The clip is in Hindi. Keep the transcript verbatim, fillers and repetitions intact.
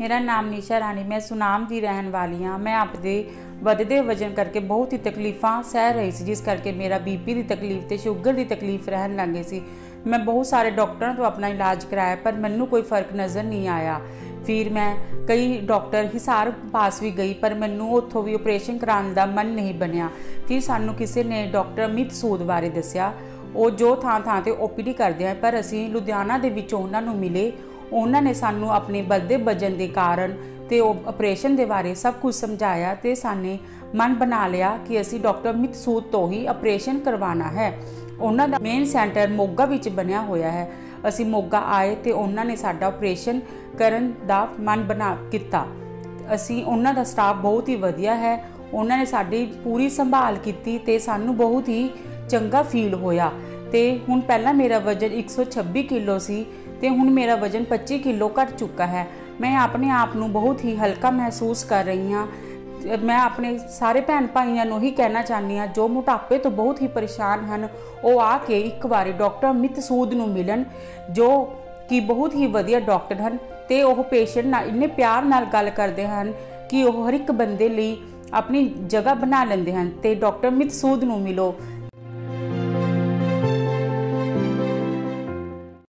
मेरा नाम निशा रानी, मैं सुनाम की रहन वाली हाँ। मैं आपदे ਵਧਦੇ वजन करके बहुत ही तकलीफा सह रही थी, जिस करके मेरा बीपी की तकलीफ तो शुगर की तकलीफ रहन लग गई सी। मैं बहुत सारे डॉक्टरों तो अपना इलाज कराया पर मैनू कोई फर्क नज़र नहीं आया। फिर मैं कई डॉक्टर हिसार पास भी गई पर मैनू उत्थों भी ऑपरेशन कराने का मन नहीं बनया। फिर सानू किसी ने डॉक्टर अमित सूद बारे दस्या, वो जो थां थां ते ओपीडी करते हैं, पर असी लुधियाना दे विच उन्हां नू मिले। उन्होंने सानू अपने बढ़ते वजन के कारण तो ऑपरेशन के बारे सब कुछ समझाया तो साने मन बना लिया कि असी डॉक्टर अमित सूद तो ही ऑपरेशन करवाना है। उन्हों का मेन सेंटर मोगा विच बनिया होया है। असी मोगा आए तो उन्होंने साडा ऑपरेशन करन दा मन बना किता। असी उन्हों का स्टाफ बहुत ही वधिया है, उन्होंने साडी पूरी संभाल की तो सानू बहुत ही चंगा फील होया। तो हुण पहला मेरा वजन एक सौ छब्बी किलो सी ते हुण मेरा वजन पच्ची किलो घट चुका है। मैं अपने आप नूं बहुत ही हल्का महसूस कर रही हाँ। मैं अपने सारे भैन भाइयों नूं ही कहना चाहनी हाँ जो मोटापे तो बहुत ही परेशान हैं, वो आके एक बार डॉक्टर अमित सूद नूं मिलन, जो कि बहुत ही वधिया डॉक्टर हैं। तो वह पेशेंट नाल इन्ने प्यार नाल गल करते हैं कि वह हर एक बंदे लई अपनी जगह बना लेंदे हैं। तो डॉक्टर अमित सूद नूं मिलो।